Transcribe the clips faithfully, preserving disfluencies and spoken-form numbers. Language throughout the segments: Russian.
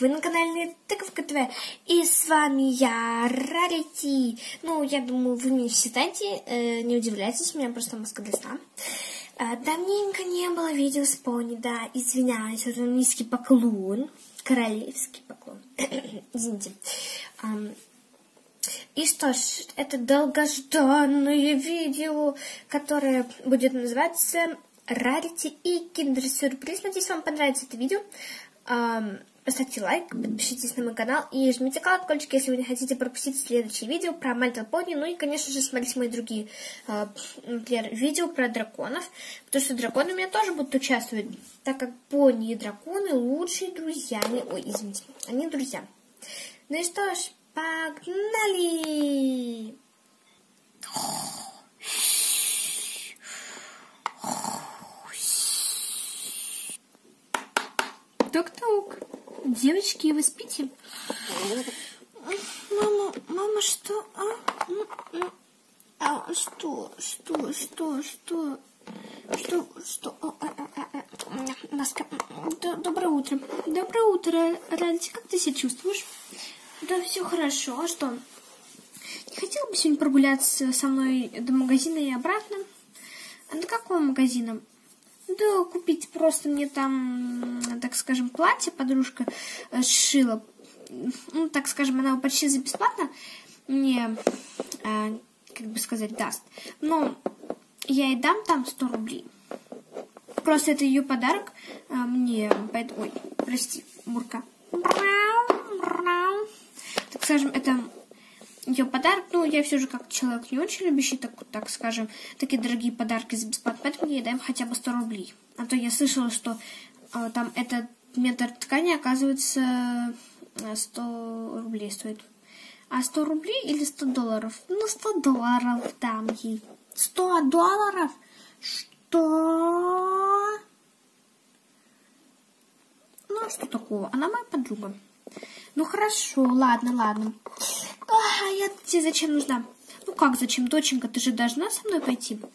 вы на канале Тыковка ТВ, и с вами я, Рарити. Ну, я думаю, вы меня все знаете, э, не удивляйтесь, у меня просто мозга для сна. Э, давненько не было видео с пони, да, извиняюсь, это низкий поклон, королевский поклон, извините. Эм, и что ж, это долгожданное видео, которое будет называться Рарити и киндер-сюрприз. Надеюсь, вам понравится это видео. Поставьте лайк, подпишитесь на мой канал и жмите колокольчик, если вы не хотите пропустить следующие видео про маленького пони. Ну и, конечно же, смотрите мои другие, например, видео про драконов, потому что драконы у меня тоже будут участвовать, так как пони и драконы лучшие друзья. Они... Ой, извините, они друзья. Ну и что ж, погнали! Тук-тук. Девочки, вы спите? Мама, мама, что? А? А, что? Что? Что? Что? Что? Что? А, а, а. Наска. Доброе утро. Доброе утро, Рарити. Как ты себя чувствуешь? Да, все хорошо. А что? Не хотела бы сегодня прогуляться со мной до магазина и обратно? А до какого магазина? Да, купить просто мне там, так скажем, платье подружка сшила. Ну, так скажем, она его почти за бесплатно мне, э, как бы сказать, даст. Но я ей дам там сто рублей. Просто это ее подарок э, мне. Поэтому... Ой, прости, Мурка. Так скажем, это... Ее подарок, ну, я все же как человек не очень любящий, так, так скажем, такие дорогие подарки за бесплатно, поэтому я даем хотя бы сто рублей. А то я слышала, что э, там этот метр ткани, оказывается, сто рублей стоит. А сто рублей или сто долларов? Ну, сто долларов там ей. сто долларов? Что? Ну, а что такого? Она моя подруга. Ну, хорошо, ладно, ладно. А я тебе зачем нужна? Ну как зачем, доченька, ты же должна со мной пойти? Ну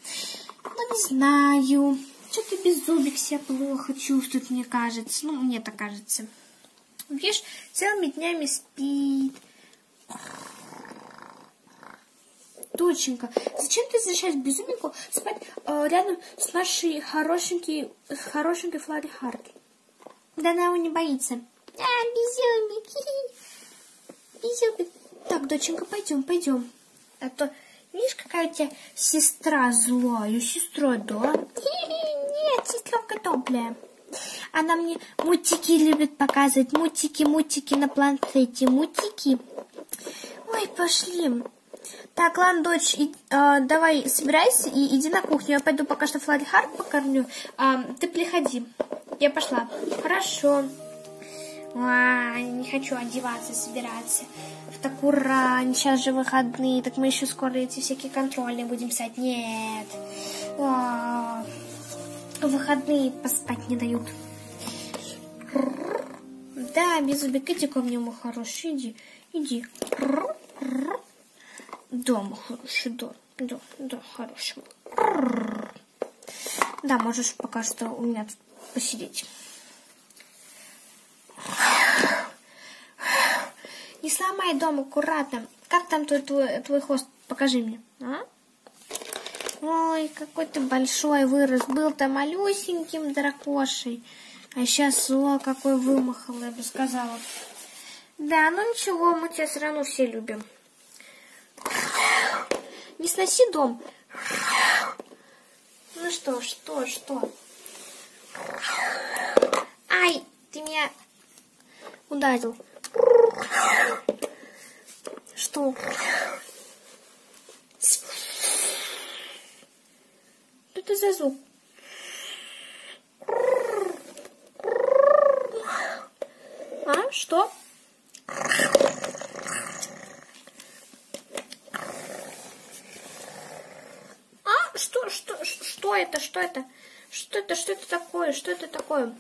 не знаю. Что-то беззубик себя плохо чувствует, мне кажется. Ну, мне так кажется. Видишь, целыми днями спит. Доченька, зачем ты разрешаешь беззубику спать э, рядом с нашей хорошенькой, хорошенькой Флари Харт? Да она его не боится. А, беззубик. Беззубик. Так, доченька, пойдем, пойдем. А то, видишь, какая у тебя сестра злая. Сестра, да? Нет, сестренка добрая. Она мне мультики любит показывать. Мультики, мультики на планшете. Мультики. Ой, пошли. Так, ладно, дочь, и, э, давай собирайся и иди на кухню. Я пойду пока что Флари Харт покормлю. А, ты приходи. Я пошла. Хорошо. А, не хочу одеваться, собираться в такую рань, сейчас же выходные, так мы еще скоро эти всякие контрольные будем писать. Нет, а, выходные поспать не дают. Да, беззубик, иди ко мне, мой хороший, иди, иди. Да, мой хороший, да, да, да, хороший. Да, можешь пока что у меня тут посидеть. Не сломай дом, аккуратно. Как там твой, твой, твой хвост? Покажи мне. А? Ой, какой ты большой вырос. Был-то малюсеньким дракошей. А сейчас, о, какой вымахал, я бы сказала. Да, ну ничего, мы тебя все равно все любим. Не сноси дом. Ну что, что, что? Ай, ты меня ударил. Что? Что это за звук? А? Что? А? Что? Что? Что это? Что это? Что это? Что это такое? Что это такое?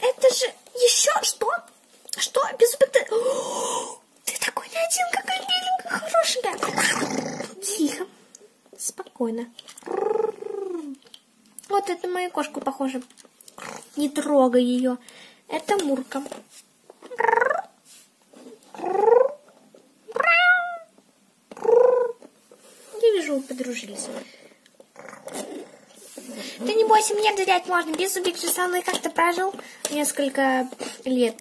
Это же... Еще что? Что? Беззубик, ты... О, ты такой не один, какой миленький, хорошенькая. Тихо. Спокойно. Вот это мою кошку похоже. Не трогай ее. Это Мурка. Я вижу, вы подружились. Да не бойся, мне доверять можно. Без убийцы со мной как-то прожил несколько лет.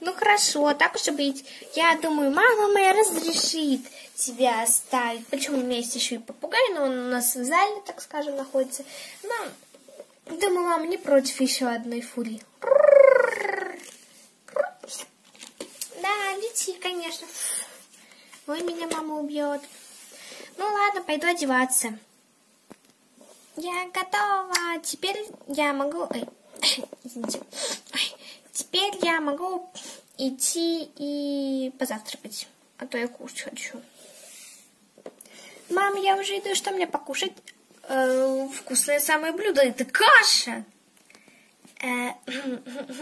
Ну хорошо, так уж и быть. Я думаю, мама моя разрешит тебя оставить. Причем у меня есть еще и попугай, но он у нас в зале, так скажем, находится. Но, думаю, мама не против еще одной фурии. Да, лети, конечно. Ой, меня мама убьет. Ну ладно, пойду одеваться. Я готова. Теперь я могу... Ой, извините. Ой. Теперь я могу идти и позавтракать. А то я кушать хочу. Мам, я уже иду. Что мне покушать? Э, вкусное самое блюдо. Это каша. Э,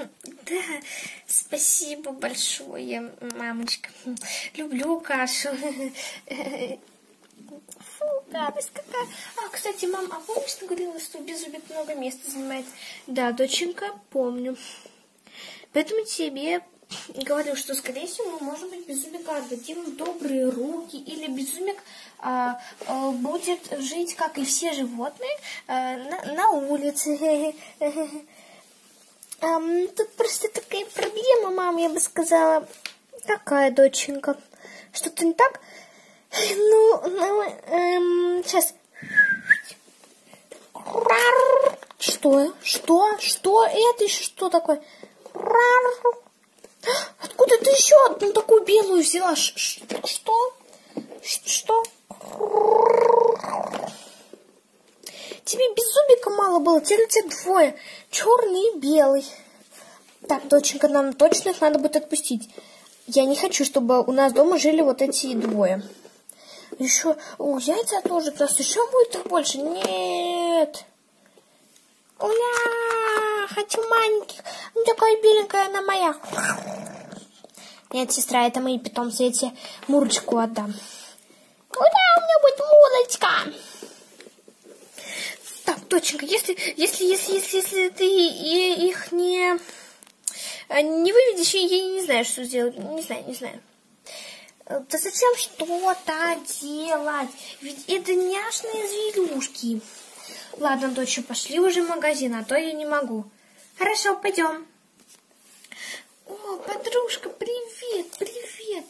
да, спасибо большое, мамочка. Люблю кашу. Фу, гадость какая. А, кстати, мам, а помнишь, ты говорила, что беззубик много места занимает? Да, доченька, помню. Поэтому тебе говорю, что, скорее всего, может быть, беззубик отдадим в добрые руки. Или беззубик а, а, будет жить, как и все животные, а, на, на улице. Тут просто такая проблема, мам, я бы сказала. Какая, доченька? Что-то не так? Ну, ну эм, сейчас. Что? Что? Что? Это еще что такое? Откуда ты еще одну такую белую взяла? Что? Что? Тебе беззубика мало было, теперь у тебя двое. Черный и белый. Так, доченька, нам точно их надо будет отпустить. Я не хочу, чтобы у нас дома жили вот эти двое. Еще у яйца тоже, просто еще будет их больше. Нет. Уля, хочу маленьких. Ну такая беленькая, она моя. Нет, сестра, это мои питомцы, я тебе Мурочку отдам. Уля, у меня будет Мурочка. Так, доченька, если, если, если, если, если ты их не, не выведешь, я не знаю, что сделать. Не знаю, не знаю. Да зачем что-то делать? Ведь это няшные зверюшки. Ладно, доча, пошли уже в магазин, а то я не могу. Хорошо, пойдем. О, подружка, привет, привет.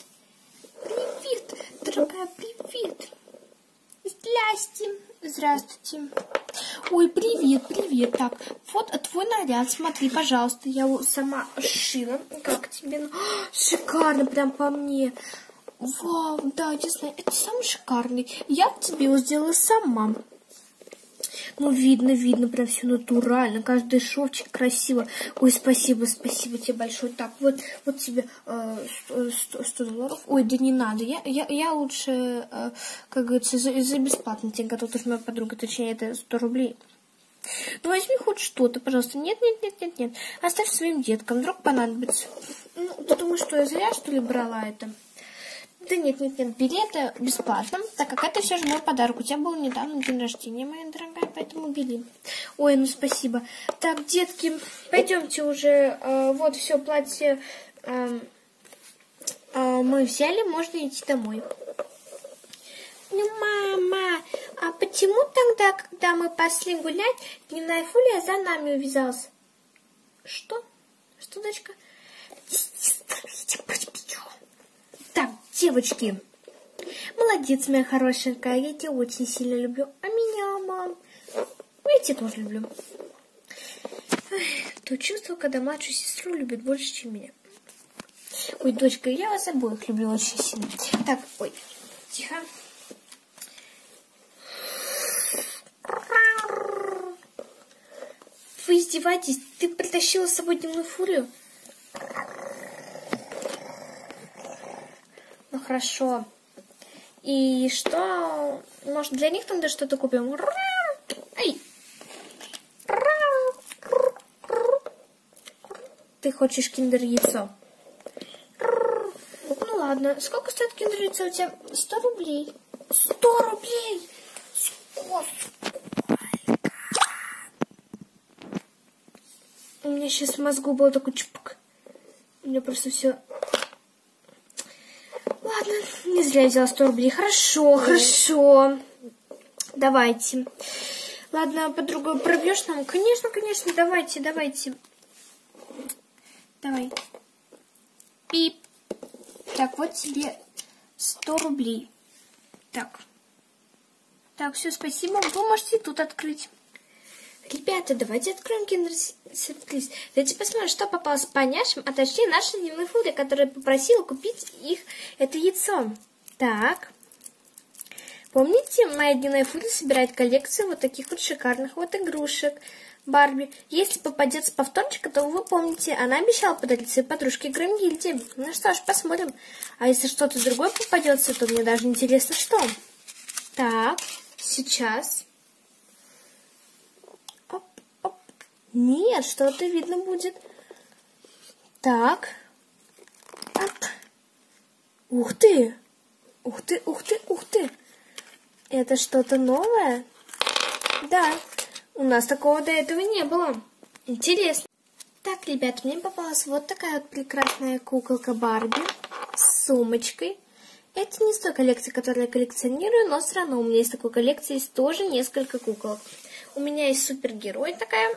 Привет, дорогая, привет. Здрасте. Здравствуйте. Ой, привет, привет. Так, вот твой наряд, смотри, пожалуйста. Я его сама шила. Как тебе? Шикарно, прям по мне. Вау, да, я знаю, это самый шикарный. Я тебе его сделала сама. Ну, видно, видно, прям все натурально. Каждый шовчик красиво. Ой, спасибо, спасибо тебе большое. Так, вот, вот тебе э, сто долларов. Ой, да не надо. Я, я, я лучше, э, как говорится, за, за бесплатно тебе готова. Тоже моя подруга, точнее, это сто рублей. Ну, возьми хоть что-то, пожалуйста. Нет, нет, нет, нет, нет. Оставь своим деткам, вдруг понадобится. Ну, ты думаешь, что я зря, что ли, брала это? Да нет, нет, нет, бери это бесплатно, так как это все же мой подарок. У тебя был недавно день рождения, моя дорогая, поэтому бери. Ой, ну спасибо. Так, детки, пойдемте уже. Э, вот все, платье э, э, мы взяли, можно идти домой. Ну, мама, а почему тогда, когда мы пошли гулять, дневная фурия за нами увязалась? Что? Что, дочка? Девочки, молодец, моя хорошенькая, я тебя очень сильно люблю. А меня, мам, я тебя тоже люблю. Эх, то чувство, когда младшую сестру любит больше, чем меня. Ой, дочка, я вас обоих люблю очень сильно. Так, ой, тихо. Вы издеваетесь? Ты притащила с собой дневную фурию? Хорошо. И что? Может, для них там да что-то купим? Эй! Ты хочешь киндер-яйцо? Ну ладно. Сколько стоит киндер-яйцо у тебя? сто рублей. сто рублей! Сколько? У меня сейчас в мозгу был такой чпук. У меня просто все. Ладно, не зря я взяла сто рублей. Хорошо, да. Хорошо. Давайте. Ладно, подруга, пробьешь нам? Конечно, конечно, давайте, давайте. Давай. Пип. Так, вот тебе сто рублей. Так. Так, все, спасибо. Вы можете тут открыть. Ребята, давайте откроем киндер-сюрприз. Давайте посмотрим, что попалось по няшам, а точнее нашей дневной фуре, которая попросила купить их это яйцо. Так. Помните, моя дневная фури собирает коллекцию вот таких вот шикарных вот игрушек Барби. Если попадется повторчик, то вы помните, она обещала подарить своей подружке Громгильде. Ну что ж, посмотрим. А если что-то другое попадется, то мне даже интересно, что. Так, сейчас... Нет, что-то видно будет. Так. Оп. Ух ты! Ух ты, ух ты, ух ты! Это что-то новое? Да, у нас такого до этого не было. Интересно. Так, ребят, мне попалась вот такая вот прекрасная куколка Барби с сумочкой. Это не с той коллекции, которую я коллекционирую, но все равно у меня из такой коллекции есть тоже несколько куколок. У меня есть супергерой такая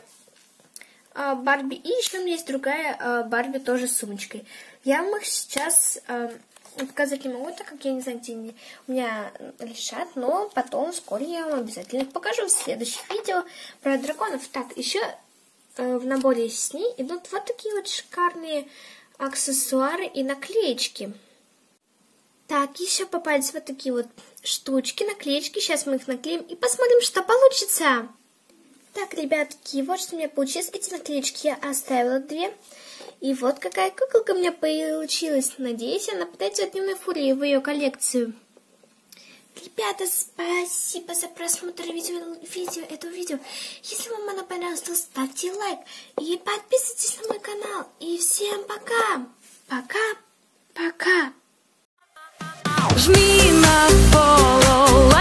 Барби, и еще у меня есть другая Барби тоже с сумочкой. Я вам их сейчас показать не могу, так как я не знаю, где они у меня лежат, но потом вскоре я вам обязательно покажу в следующих видео про драконов. Так, еще в наборе с ней идут вот такие вот шикарные аксессуары и наклеечки. Так, еще попались вот такие вот штучки, наклеечки. Сейчас мы их наклеим и посмотрим, что получится. Так, ребятки, вот что у меня получилось. Эти наклеечки я оставила две. И вот какая куколка у меня получилась. Надеюсь, она попадет от дневной фурии в ее коллекцию. Ребята, спасибо за просмотр видео, видео, этого видео. Если вам оно понравилось, то ставьте лайк. И подписывайтесь на мой канал. И всем пока. Пока. Пока. Жми на follow.